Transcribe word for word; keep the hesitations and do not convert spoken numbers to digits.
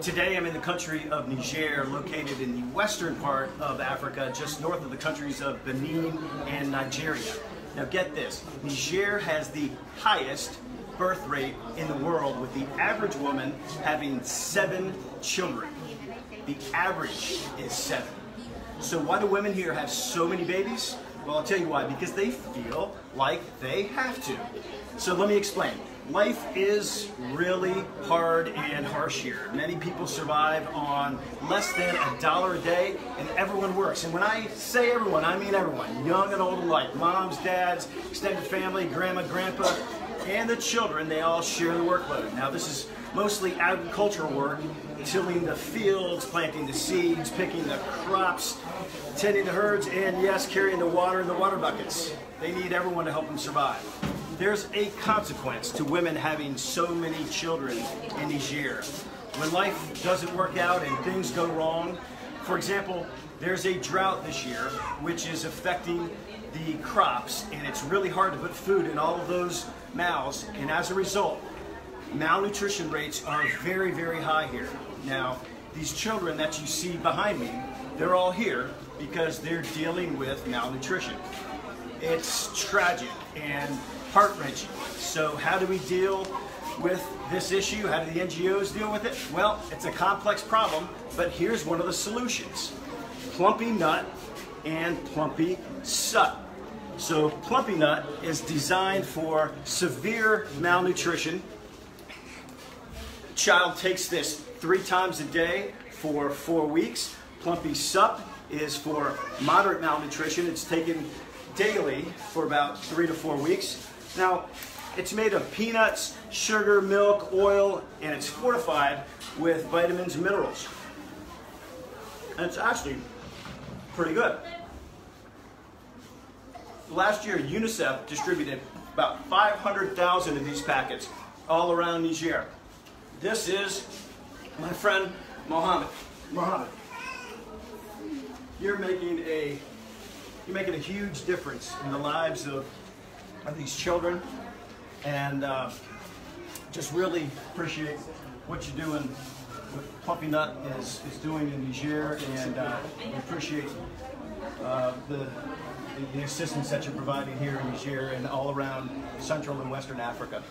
Today I'm in the country of Niger, located in the western part of Africa, just north of the countries of Benin and Nigeria. Now get this, Niger has the highest birth rate in the world, with the average woman having seven children. The average is seven. So why do women here have so many babies? Well, I'll tell you why, because they feel like they have to. So let me explain. Life is really hard and harsh here. Many people survive on less than a dollar a day, and everyone works. And when I say everyone, I mean everyone, young and old alike. Moms, dads, extended family, grandma, grandpa, and the children, they all share the workload. Now this is mostly agricultural work, tilling the fields, planting the seeds, picking the crops, tending the herds, and yes, carrying the water in the water buckets. They need everyone to help them survive. There's a consequence to women having so many children in Niger. When life doesn't work out and things go wrong, for example, there's a drought this year, which is affecting the crops, and it's really hard to put food in all of those mouths, and as a result, malnutrition rates are very, very high here. Now, these children that you see behind me, they're all here because they're dealing with malnutrition. It's tragic and heart-wrenching. So how do we deal with this issue? How do the N G Os deal with it? Well, it's a complex problem, but here's one of the solutions. Plumpy Nut and Plumpy Sup. So Plumpy Nut is designed for severe malnutrition. Child takes this three times a day for four weeks. Plumpy Sup is for moderate malnutrition. It's taken daily for about three to four weeks. Now, it's made of peanuts, sugar, milk, oil, and it's fortified with vitamins and minerals. And it's actually pretty good. Last year, UNICEF distributed about five hundred thousand of these packets all around Niger. This is my friend, Mohammed. Mohammed, you're making a, you're making a huge difference in the lives of, of these children, and uh, just really appreciate what you're doing, what Plumpy Nut is, is doing in Niger, and uh, we appreciate uh, the, the assistance that you're providing here in Niger and all around Central and Western Africa.